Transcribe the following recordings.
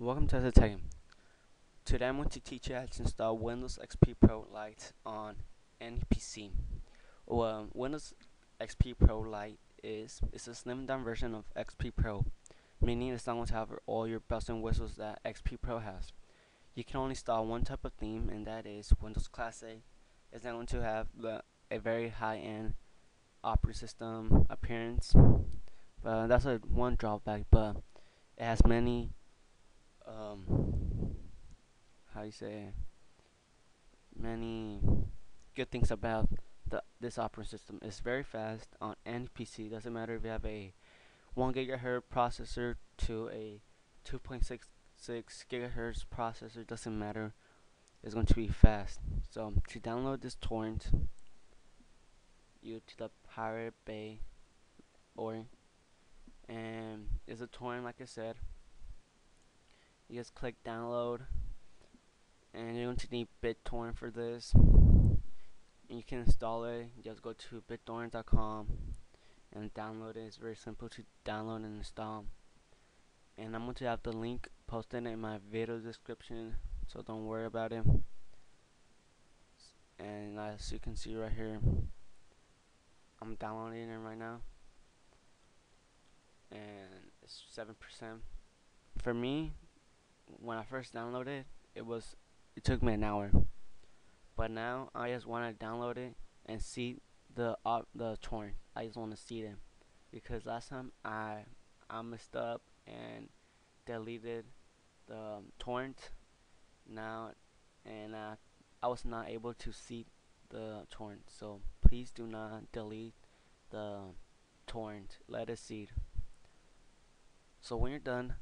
Welcome to the team. Today I'm going to teach you how to install Windows XP Pro Lite on any PC. Well, Windows XP Pro Lite is a slimmed down version of XP Pro, meaning it's not going to have all your bells and whistles that XP Pro has. You can only install one type of theme, and that is Windows Class A. It's not going to have a very high-end operating system appearance, but that's one drawback. But it has many many good things about this operating system. It's very fast on any PC. Doesn't matter if you have a 1 GHz processor to a 2.66 GHz processor. Doesn't matter. It's going to be fast. So to download this torrent, you to the Pirate Bay, and it's a torrent like I said. You just click download, and you're going to need BitTorrent for this. You can install it. Just go to BitTorrent.com and download it. It's very simple to download and install. And I'm going to have the link posted in my video description, so don't worry about it. And as you can see right here, I'm downloading it right now, and it's 7%. For me, when I first downloaded it, it took me an hour, but now I just want to download it and see the torrent. I just want to see them, because last time I messed up and deleted the torrent now, and I was not able to see the torrent. So please do not delete the torrent, let it seed. So when you're done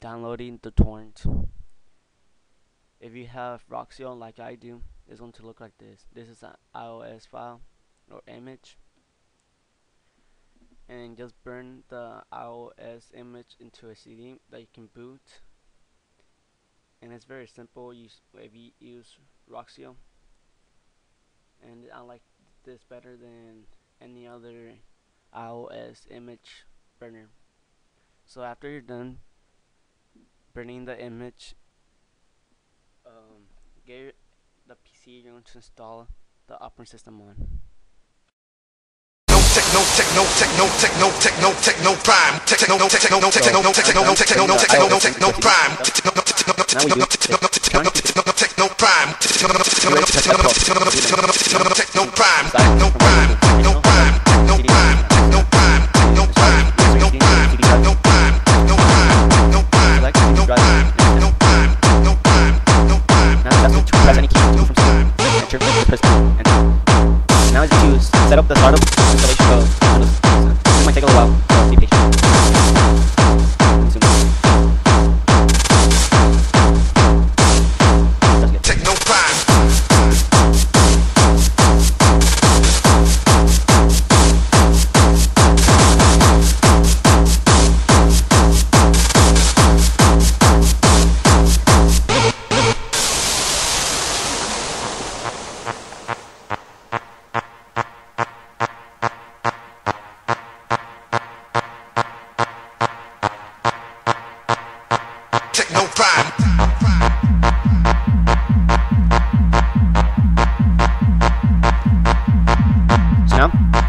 downloading the torrent, if you have Roxio like I do, it's going to look like this. This is an iOS file or image, and just burn the iOS image into a CD that you can boot. And it's very simple. If you use Roxio, and I like this better than any other iOS image burner. So after you're done burning the image, get the PC you're going to install the operating system on. Now I just use set up the startup installation code. This might take a little while, so be patient.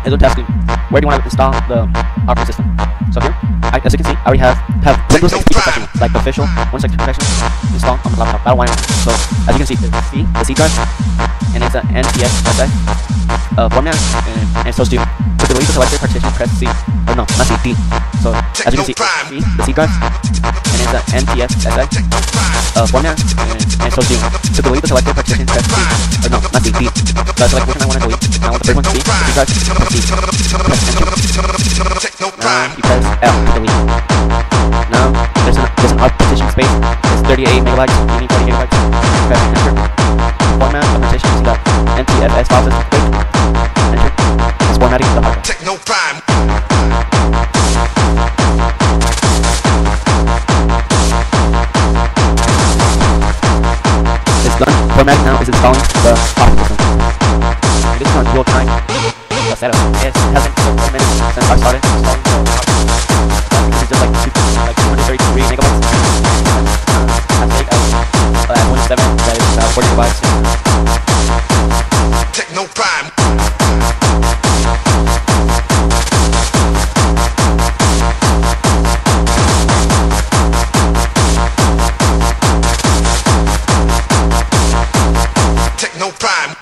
It will ask you, where do you want to install the operating system? So here, as you can see, I already have Windows XP Professional, like the official Windows XP Professional, installed on the laptop. I don't want it. So as you can see, the C drive, and it's an NTFSI format, and so to delete the selected partition, press C. Or no, not C, D. So as you can see, the C drive, and it's an NTFSI format, and so to delete the selected partition, press C. Or no, not C, D. So I select which one I want to delete. I want the first one, C, the C drive, press C. Now you press L to delete. Now there's an odd partition space. It's 38 megabytes. You need 40 megabytes. Press enter. Format of partition is the NTFS file system. Enter. It's formatting the hard drive. It's done. Formatting now is installing the operating system. This is not real time. The setup it hasn't been 4 minutes since I started installing the operating system. This is just like 233 megabytes. 45 seconds. Techno Prime. Techno Prime.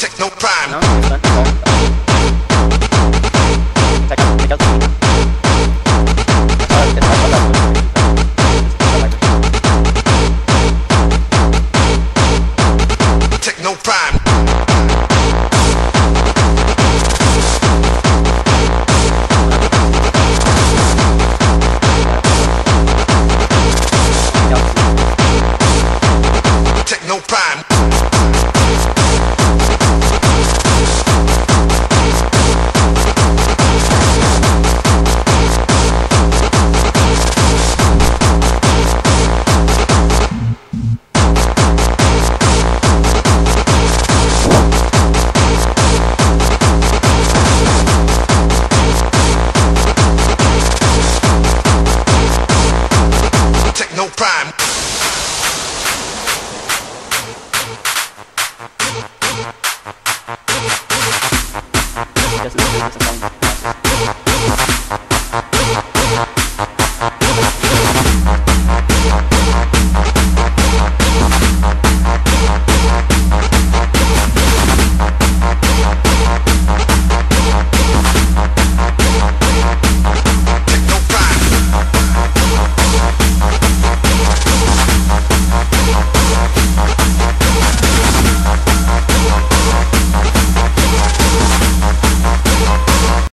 Techno Prime.